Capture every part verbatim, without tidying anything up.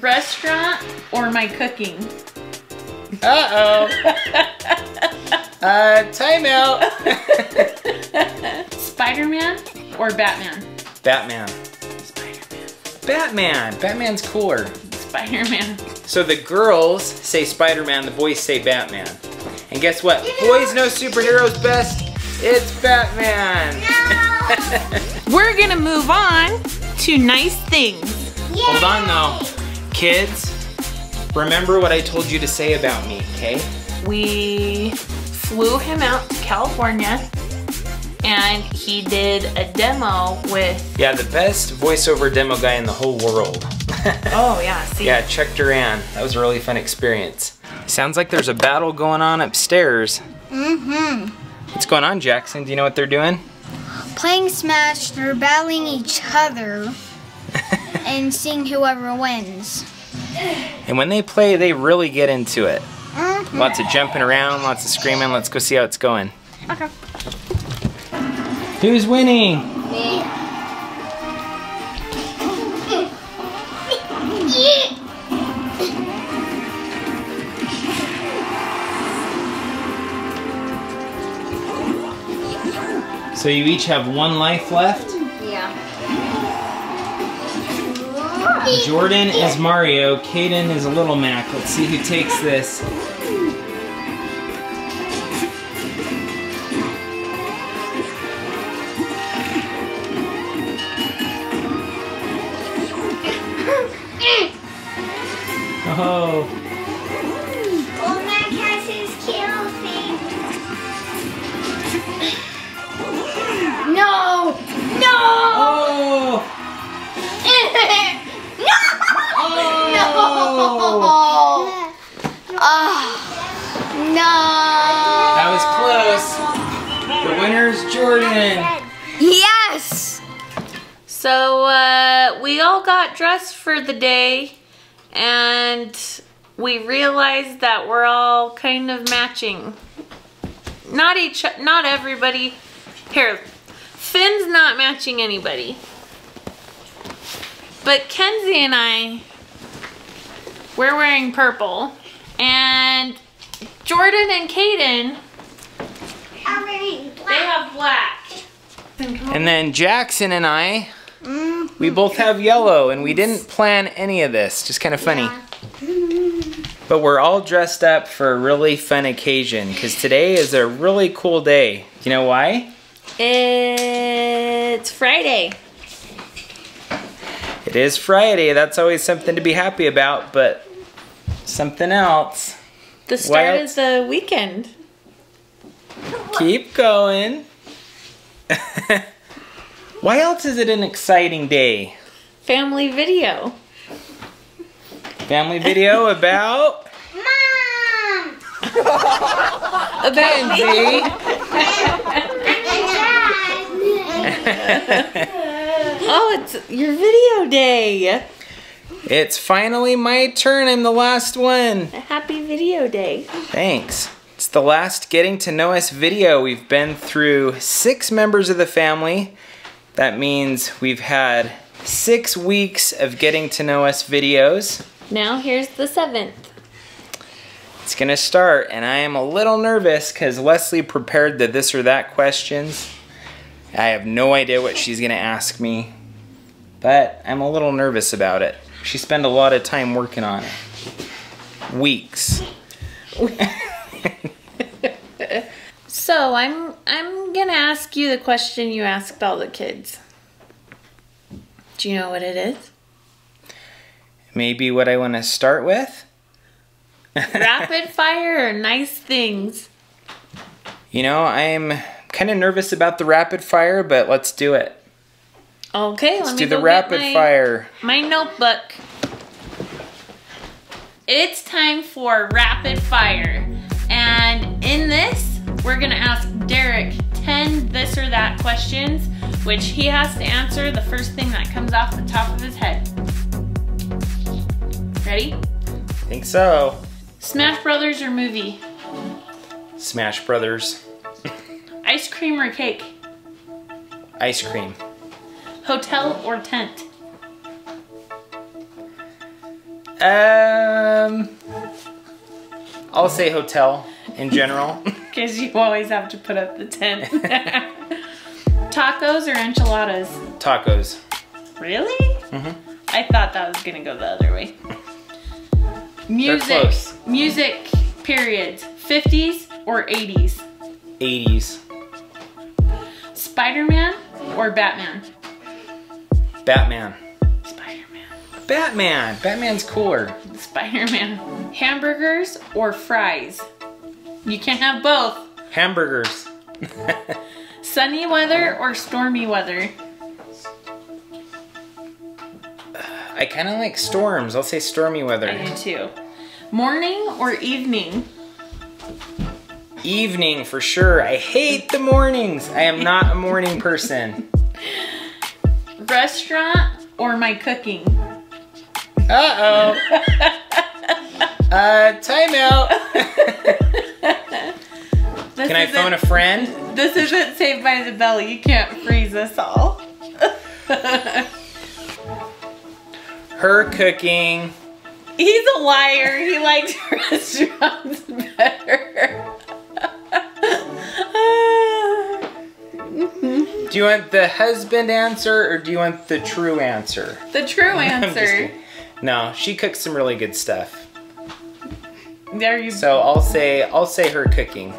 restaurant or my cooking? Uh-oh. uh, time out. Spider-Man or Batman? Batman. Spider-Man. Batman. Batman's cooler. Spider-Man. So the girls say Spider-Man, the boys say Batman. And guess what? You know, boys know superheroes best. It's Batman. No. We're gonna move on to nice things. Yay. Hold on though. Kids, remember what I told you to say about me, okay? We flew him out to California and he did a demo with... Yeah, the best voiceover demo guy in the whole world. Oh yeah, see? Yeah, Chuck Duran. That was a really fun experience. Sounds like there's a battle going on upstairs. Mm-hmm. What's going on, Jackson? Do you know what they're doing? Playing Smash, they're battling each other and seeing whoever wins. And when they play, they really get into it. Mm-hmm. Lots of jumping around, lots of screaming. Let's go see how it's going. Okay. Who's winning? Me. So you each have one life left? Yeah. Jordan is Mario, Kaden is a little Mac. Let's see who takes this. Oh. Old Mac has his kill thing. No! No! Oh! No! Oh! No! Oh! No! That was close. The winner's Jordan. Yes! So, uh, we all got dressed for the day, and we realized that we're all kind of matching. Not each, not everybody. Here. Finn's not matching anybody, but Kenzie and I, we're wearing purple, and Jordan and Kaden, they have black. And then Jackson and I, mm-hmm. we both have yellow, and we didn't plan any of this, just kind of funny. Yeah. But we're all dressed up for a really fun occasion, because today is a really cool day. You know why? It's Friday. It is Friday. That's always something to be happy about, but something else. The start of the weekend. Keep going. Why else is it an exciting day? Family video. Family video about? Mom! About me. Oh, it's your video day. It's finally my turn. I'm the last one. Happy video day. Thanks. It's the last Getting to Know Us video. We've been through six members of the family. That means we've had six weeks of Getting to Know Us videos. Now here's the seventh. It's gonna start, and I am a little nervous because Leslie prepared the this or that questions. I have no idea what she's gonna ask me, but I'm a little nervous about it. She spent a lot of time working on it. Weeks. So I'm I'm gonna ask you the question you asked all the kids. Do you know what it is? Maybe what I wanna start with? Rapid fire or nice things? You know, I'm kind of nervous about the rapid fire, but let's do it. Okay, let's let me do the rapid my, fire. My notebook. It's time for rapid fire, and in this, we're gonna ask Derek ten this or that questions, which he has to answer the first thing that comes off the top of his head. Ready? I think so. Smash Brothers or movie? Smash Brothers. Ice cream or cake? Ice cream. Hotel or tent? Um, I'll say hotel in general. Because you always have to put up the tent. Tacos or enchiladas? Tacos. Really? Mm-hmm. I thought that was gonna go the other way. Music. They're close. Music. Period. Fifties or eighties? Eighties. Spider-Man or Batman? Batman. Spider-Man. Batman. Batman's cooler. Spider-Man. Hamburgers or fries? You can't have both. Hamburgers. Sunny weather or stormy weather? I kind of like storms. I'll say stormy weather. I do too. Morning or evening? Evening for sure. I hate the mornings. I am not a morning person. Restaurant or my cooking? Uh-oh. uh, time out. Can I phone a friend? This isn't Saved by the Bell. You can't freeze us all. Her cooking. He's a liar. He likes restaurants better. Do you want the husband answer or do you want the true answer? The true answer. No, she cooks some really good stuff. There you go. So I'll say I'll say her cooking.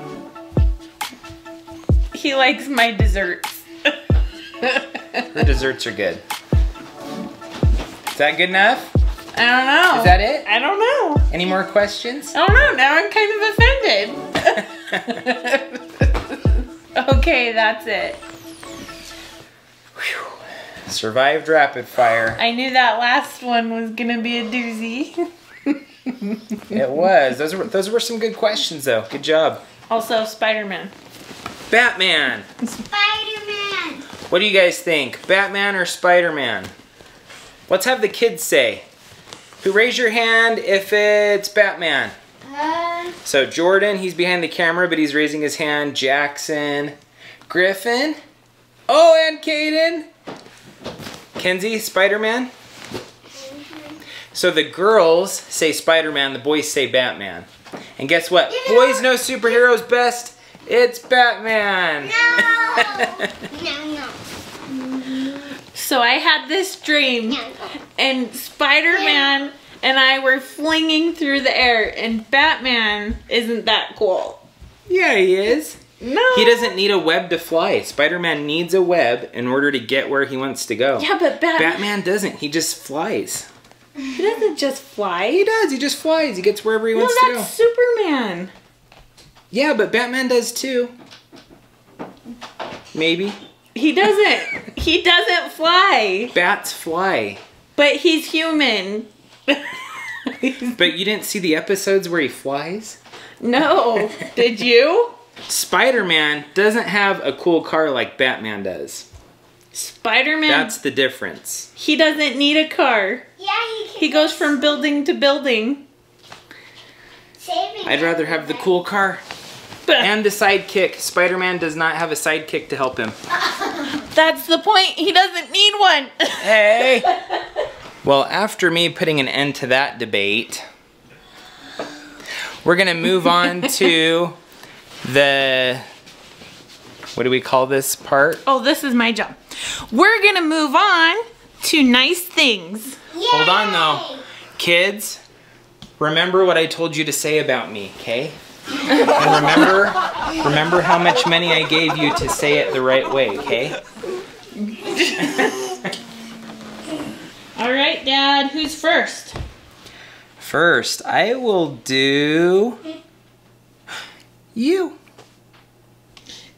He likes my desserts. Her desserts are good. Is that good enough? I don't know. Is that it? I don't know. Any more questions? I don't know. Now I'm kind of offended. Okay, that's it. Whew. Survived rapid fire. I knew that last one was going to be a doozy. It was. Those were, those were some good questions, though. Good job. Also, Spider-Man. Batman. Spider-Man. What do you guys think? Batman or Spider-Man? Let's have the kids say. Who raise your hand if it's Batman? Uh, so Jordan, he's behind the camera, but he's raising his hand. Jackson, Griffin. Oh, and Kaden. Kenzie, Spider-Man. Mm-hmm. So the girls say Spider-Man, the boys say Batman. And guess what? You know, boys know superheroes best. It's Batman. No. no, no. So I had this dream, and Spider-Man and I were flinging through the air, and Batman isn't that cool. Yeah, he is. No. He doesn't need a web to fly. Spider-Man needs a web in order to get where he wants to go. Yeah, but Batman... Batman doesn't. He just flies. He doesn't just fly. He does. He just flies. He gets wherever he no, wants to go. No, that's Superman. Yeah, but Batman does too. Maybe. He doesn't. He doesn't fly. Bats fly. But he's human. But you didn't see the episodes where he flies? No. Did you? Spider-Man doesn't have a cool car like Batman does. Spider-Man. That's the difference. He doesn't need a car. Yeah, he can. He goes from building to building. Saving I'd rather have the cool car. And the sidekick. Spider-Man does not have a sidekick to help him. That's the point. He doesn't need one. Hey. Well, after me putting an end to that debate, we're going to move on to the... What do we call this part? Oh, this is my job. We're going to move on to nice things. Yay! Hold on, though. Kids, remember what I told you to say about me, okay? And remember, remember how much money I gave you to say it the right way, okay? All right, Dad, who's first? First, I will do you.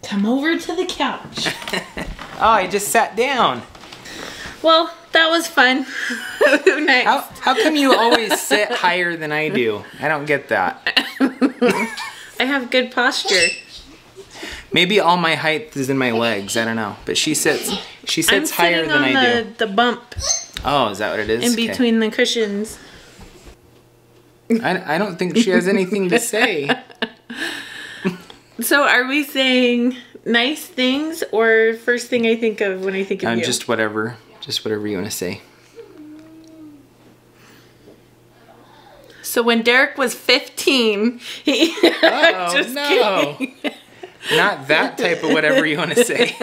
Come over to the couch. Oh, I just sat down. Well, that was fun. Who next? How, how come you always sit higher than I do? I don't get that. I have good posture. Maybe all my height is in my legs. I don't know. But she sits she sits I'm higher than on I the, do. The bump. Oh, is that what it is? In between okay. the cushions. I, I don't think she has anything to say. So are we saying nice things or first thing I think of when I think of um, you? Just whatever. Just whatever you want to say. So when Derek was fifteen, he oh, just no. kidding. Not that type of whatever you want to say.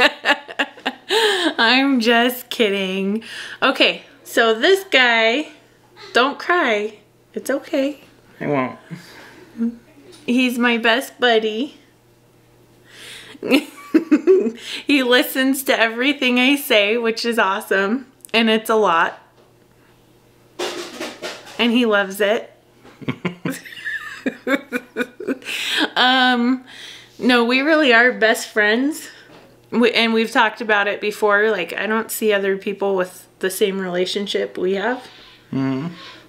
I'm just kidding. Okay, so this guy, don't cry. It's okay. I won't. He's my best buddy. He listens to everything I say, which is awesome. And it's a lot. And he loves it. um, no, we really are best friends. We, and we've talked about it before. Like, I don't see other people with the same relationship we have. Mm-hmm.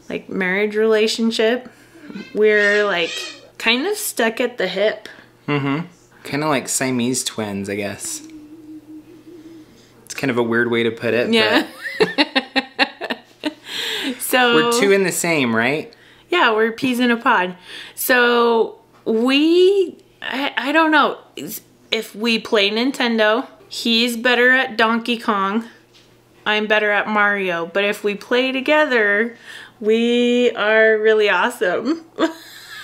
Like, marriage relationship. We're, like, kind of stuck at the hip. Mm-hmm. Kind of like Siamese twins, I guess. It's kind of a weird way to put it. Yeah. But so we're two in the same, right? Yeah, we're peas in a pod. So we, I, I don't know if we play Nintendo. He's better at Donkey Kong. I'm better at Mario. But if we play together, we are really awesome.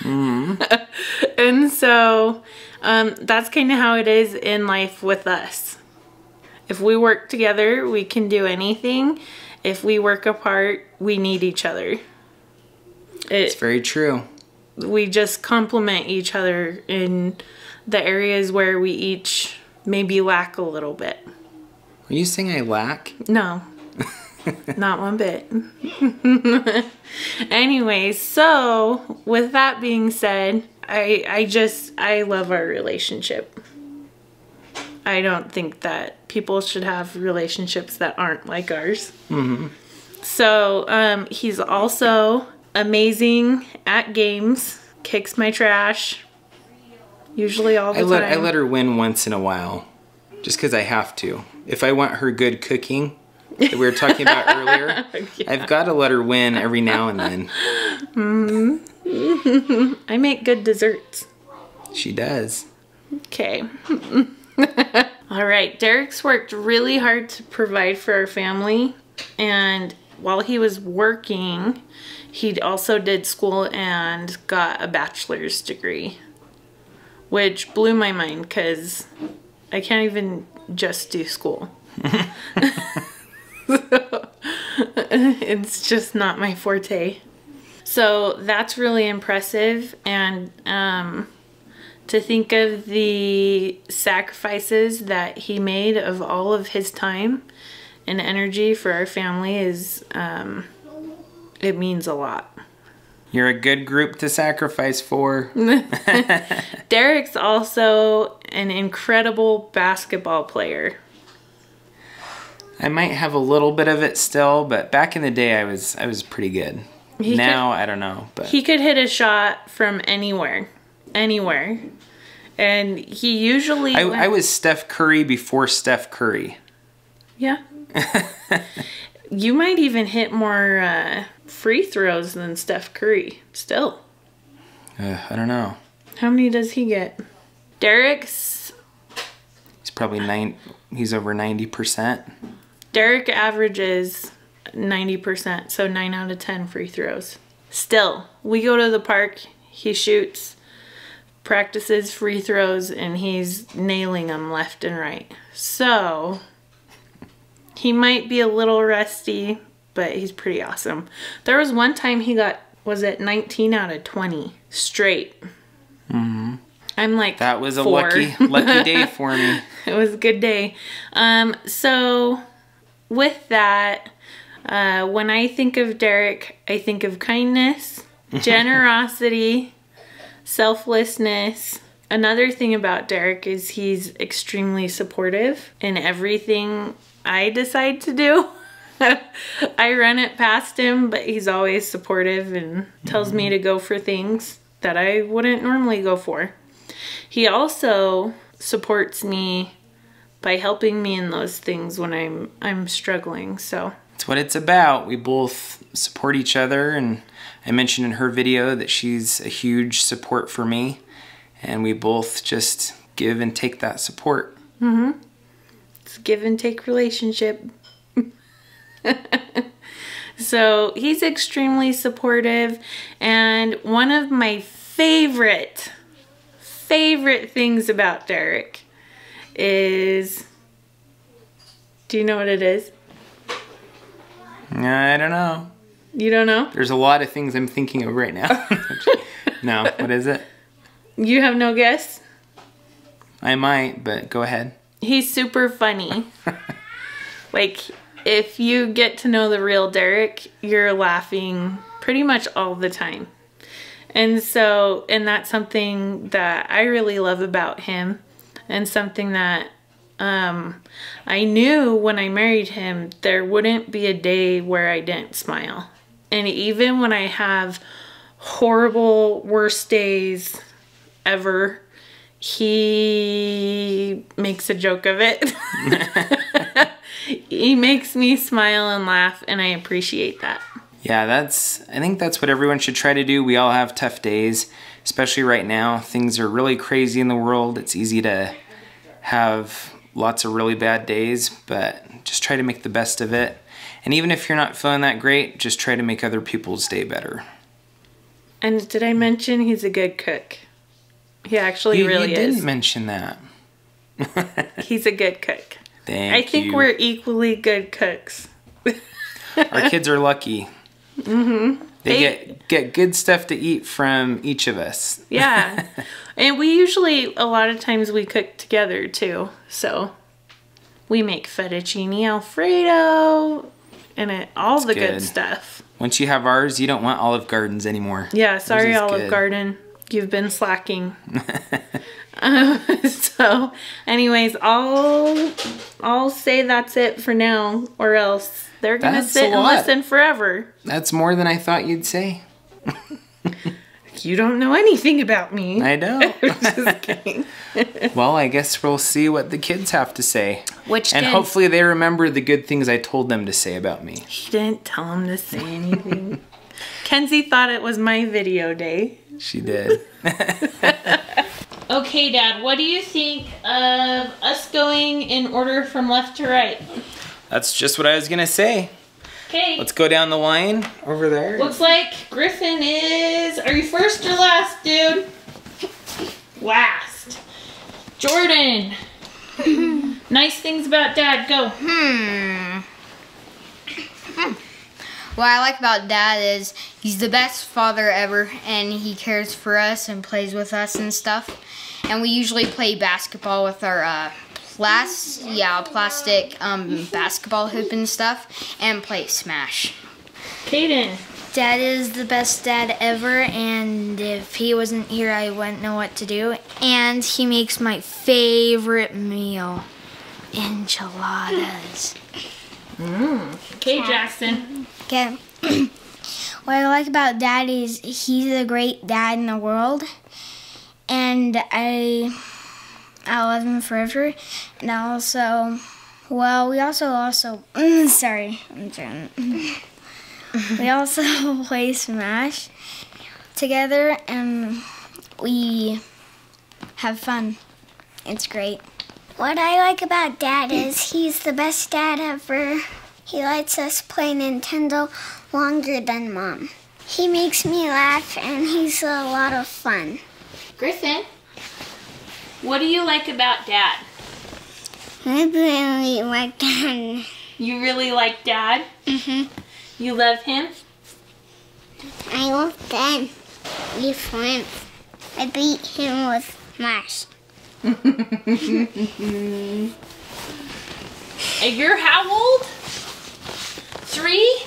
Mm-hmm. And so um, that's kind of how it is in life with us. If we work together, we can do anything. If we work apart, we need each other. It's very true. We just complement each other in the areas where we each maybe lack a little bit. Are you saying I lack? No. Not one bit. Anyways, so with that being said, I I just I love our relationship. I don't think that people should have relationships that aren't like ours. Mm-hmm. So um, he's also amazing at games. Kicks my trash. Usually all the I let, time. I let her win once in a while, just because I have to. If I want her good cooking. That we were talking about earlier. Yeah. I've got to let her win every now and then. Mm-hmm. I make good desserts. She does. Okay. All right. Derek's worked really hard to provide for our family. And while he was working, he also did school and got a bachelor's degree. Which blew my mind because I can't even just do school. So, it's just not my forte. So that's really impressive. And um, to think of the sacrifices that he made of all of his time and energy for our family is, um, it means a lot. You're a good group to sacrifice for. Derek's also an incredible basketball player. I might have a little bit of it still, but back in the day I was I was pretty good. He now could, I don't know, but he could hit a shot from anywhere, anywhere, and he usually. I, I was Steph Curry before Steph Curry. Yeah. You might even hit more uh, free throws than Steph Curry still. Uh, I don't know. How many does he get? Derek's. He's probably nine. He's over ninety percent. Derek averages ninety percent, so nine out of ten free throws. Still, we go to the park, he shoots, practices free throws, and he's nailing them left and right. So, he might be a little rusty, but he's pretty awesome. There was one time he got, was it nineteen out of twenty straight? Mm-hmm. I'm like That was a four. lucky, lucky day for me. It was a good day. Um, so... With that, uh, when I think of Derek, I think of kindness, generosity, selflessness. Another thing about Derek is he's extremely supportive in everything I decide to do. I run it past him, but he's always supportive and tells mm-hmm. me to go for things that I wouldn't normally go for. He also supports me by helping me in those things when I'm I'm struggling, so. That's what it's about. We both support each other, and I mentioned in her video that she's a huge support for me, and we both just give and take that support. Mm-hmm. It's a give and take relationship. So he's extremely supportive. And one of my favorite, favorite things about Derek is, do you know what it is? I don't know. You don't know? There's a lot of things I'm thinking of right now. No, what is it? You have no guess? I might, but go ahead. He's super funny. Like, if you get to know the real Derek, you're laughing pretty much all the time. And so, and that's something that I really love about him, and something that um, I knew when I married him, there wouldn't be a day where I didn't smile. And even when I have horrible, worst days ever, he makes a joke of it. He makes me smile and laugh, and I appreciate that. Yeah, that's, I think that's what everyone should try to do. We all have tough days, especially right now. Things are really crazy in the world. It's easy to have lots of really bad days, but just try to make the best of it. And even if you're not feeling that great, just try to make other people's day better. And did I mention he's a good cook? He actually you, really you is. You didn't mention that. He's a good cook. Thank you. I think you. We're equally good cooks. Our kids are lucky. Mm-hmm. They, they get, get good stuff to eat from each of us. Yeah. And we usually, a lot of times we cook together too. So we make fettuccine Alfredo and it, all That's the good. good stuff. Once you have ours, you don't want Olive Gardens anymore. Yeah, sorry Olive good. Garden. You've been slacking. um, so anyways, I'll, I'll say that's it for now, or else they're going to sit and listen forever. That's more than I thought you'd say. You don't know anything about me. I don't. Just kidding. Well, I guess we'll see what the kids have to say. Which And kids? Hopefully they remember the good things I told them to say about me. She didn't tell them to say anything. Kenzie thought it was my video day. She did. Okay, Dad, what do you think of us going in order from left to right? That's just what I was going to say. Okay. Let's go down the line over there. Looks like Griffin is... Are you first or last, dude? Last. Jordan. Nice things about Dad. Go. Hmm. Hmm. What I like about Dad is he's the best father ever, and he cares for us and plays with us and stuff. And we usually play basketball with our uh, plas yeah, plastic um, basketball hoop and stuff, and play Smash. Kaden. Dad is the best dad ever, and if he wasn't here, I wouldn't know what to do. And he makes my favorite meal, enchiladas. Mm. Okay, Jackson. Okay. What I like about Dad is he's the great dad in the world, and I I love him forever. And I also, well, we also also sorry, I'm trying. We also play Smash together, and we have fun. It's great. What I like about Dad is he's the best dad ever. He lets us play Nintendo longer than Mom. He makes me laugh, and he's a lot of fun. Griffin, what do you like about Dad? I really like Dad. You really like Dad? Mm-hmm. You love him? I love Dad. He's friends. I beat him with Smash. And you're how old? Three?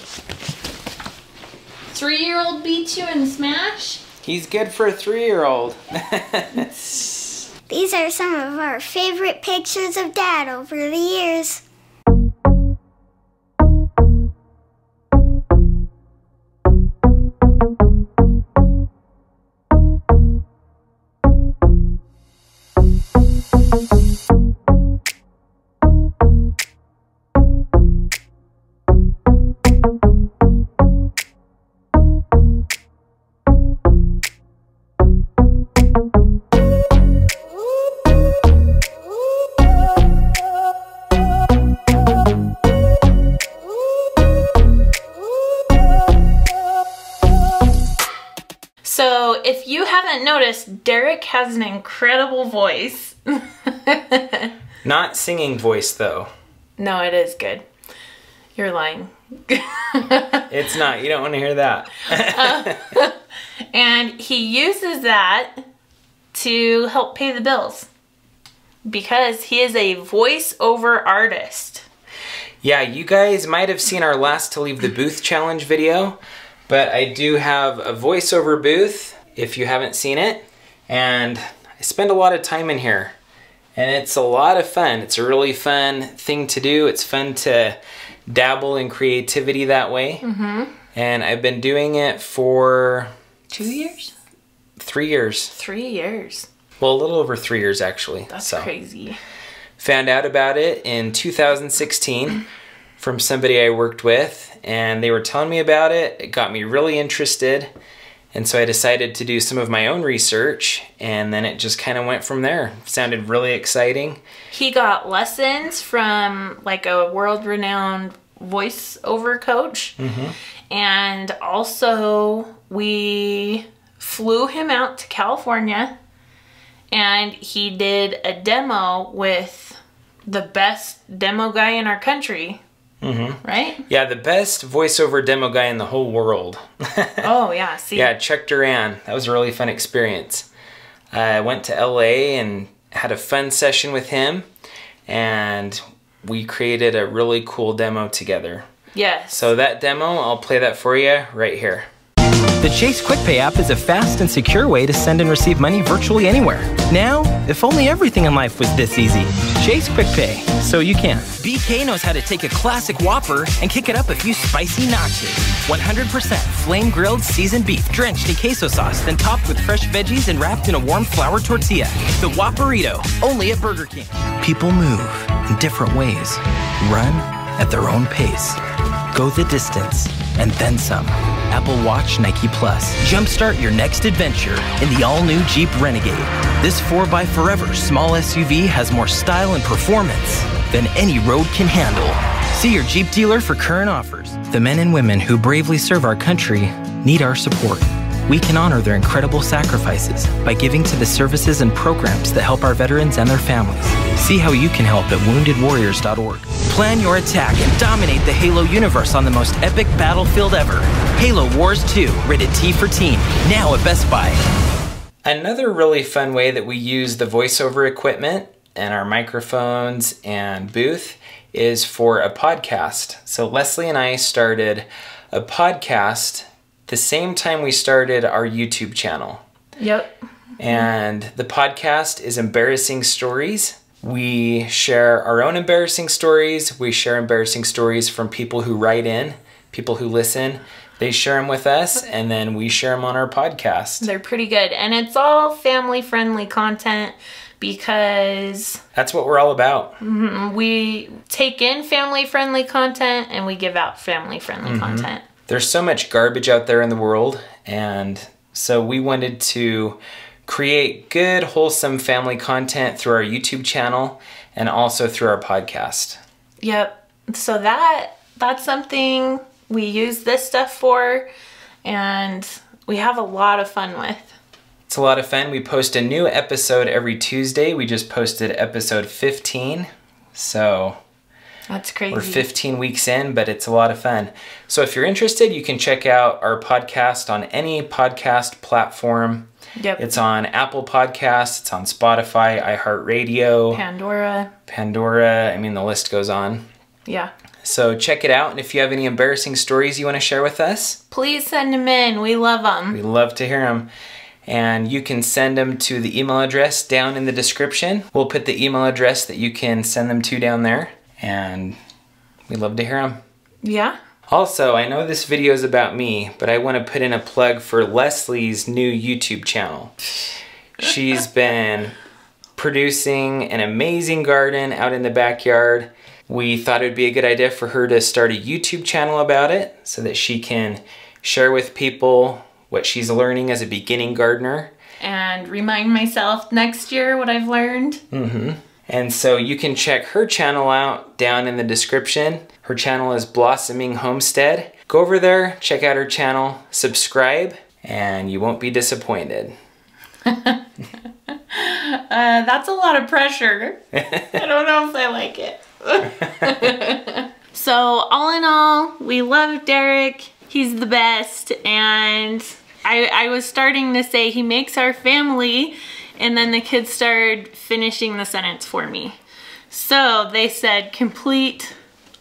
Three-year-old beats you in Smash? He's good for a three-year-old. These are some of our favorite pictures of Dad over the years. So if you haven't noticed, Derek has an incredible voice. Not singing voice though. No, it is good. You're lying. It's not. You don't want to hear that. uh, and he uses that to help pay the bills because he is a voiceover artist. Yeah, you guys might have seen our last to leave the booth challenge video, but I do have a voiceover booth if you haven't seen it, and I spend a lot of time in here. And it's a lot of fun. It's a really fun thing to do. It's fun to dabble in creativity that way. Mm-hmm. And I've been doing it for... Two years? Three years. Three years. Well, a little over three years, actually. That's so crazy. Found out about it in two thousand sixteen from somebody I worked with. And they were telling me about it. It got me really interested. And so I decided to do some of my own research, and then it just kind of went from there. It sounded really exciting. He got lessons from like a world-renowned voiceover coach. Mm-hmm. And also we flew him out to California, and he did a demo with the best demo guy in our country. Mm-hmm. Right? Yeah, the best voiceover demo guy in the whole world. Oh, yeah. See? Yeah, Chuck Duran. That was a really fun experience. I uh, went to L A and had a fun session with him, and we created a really cool demo together. Yes. So that demo, I'll play that for you right here. The Chase QuickPay app is a fast and secure way to send and receive money virtually anywhere. Now, if only everything in life was this easy. Chase QuickPay, so you can. B K knows how to take a classic Whopper and kick it up a few spicy notches. one hundred percent flame-grilled seasoned beef drenched in queso sauce, then topped with fresh veggies and wrapped in a warm flour tortilla. The Whopperito, only at Burger King. People move in different ways, run at their own pace, go the distance, and then some. Apple Watch, Nike Plus. Jumpstart your next adventure in the all-new Jeep Renegade. This four by forever small S U V has more style and performance than any road can handle. See your Jeep dealer for current offers. The men and women who bravely serve our country need our support. We can honor their incredible sacrifices by giving to the services and programs that help our veterans and their families. See how you can help at wounded warriors dot org. Plan your attack and dominate the Halo universe on the most epic battlefield ever. Halo Wars two, rated T for teen, now at Best Buy. Another really fun way that we use the voiceover equipment and our microphones and booth is for a podcast. So Leslie and I started a podcast the same time we started our YouTube channel. Yep. And the podcast is Embarrassing Stories. We share our own embarrassing stories. We share embarrassing stories from people who write in, people who listen. They share them with us, and then we share them on our podcast. They're pretty good. And it's all family-friendly content because... That's what we're all about. Mm-hmm. We take in family-friendly content, and we give out family-friendly mm-hmm. content. There's so much garbage out there in the world, and so we wanted to create good, wholesome family content through our YouTube channel and also through our podcast. Yep. So that that's something we use this stuff for, and we have a lot of fun with. It's a lot of fun. We post a new episode every Tuesday. We just posted episode fifteen, so... That's crazy. We're fifteen weeks in, but it's a lot of fun. So if you're interested, you can check out our podcast on any podcast platform. Yep. It's on Apple Podcasts, it's on Spotify, iHeartRadio, Pandora. Pandora. I mean, the list goes on. Yeah. So check it out, and if you have any embarrassing stories you want to share with us, please send them in. We love them. We love to hear them. And you can send them to the email address down in the description. We'll put the email address that you can send them to down there. And we love to hear them. Yeah. Also, I know this video is about me, but I want to put in a plug for Leslie's new YouTube channel. She's been producing an amazing garden out in the backyard. We thought it would be a good idea for her to start a YouTube channel about it so that she can share with people what she's learning as a beginning gardener. And remind myself next year what I've learned. Mm-hmm. And so you can check her channel out down in the description. Her channel is Blossoming Homestead. Go over there, check out her channel, subscribe, and you won't be disappointed. uh, that's a lot of pressure. I don't know if I like it. So all in all, we love Derek. He's the best. And I, I was starting to say he makes our family, and then the kids started finishing the sentence for me. So they said complete,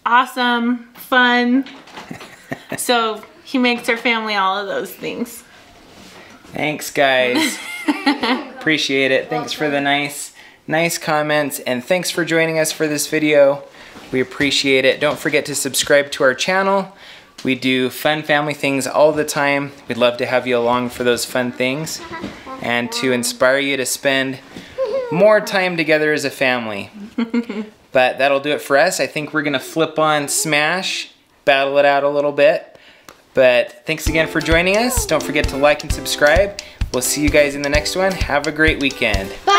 awesome, fun. So he makes our family all of those things. Thanks, guys. Appreciate it. Thanks for the nice, nice comments, and thanks for joining us for this video. We appreciate it. Don't forget to subscribe to our channel. We do fun family things all the time. We'd love to have you along for those fun things and to inspire you to spend more time together as a family. But that'll do it for us. I think we're gonna flip on Smash, battle it out a little bit. But thanks again for joining us. Don't forget to like and subscribe. We'll see you guys in the next one. Have a great weekend. Bye.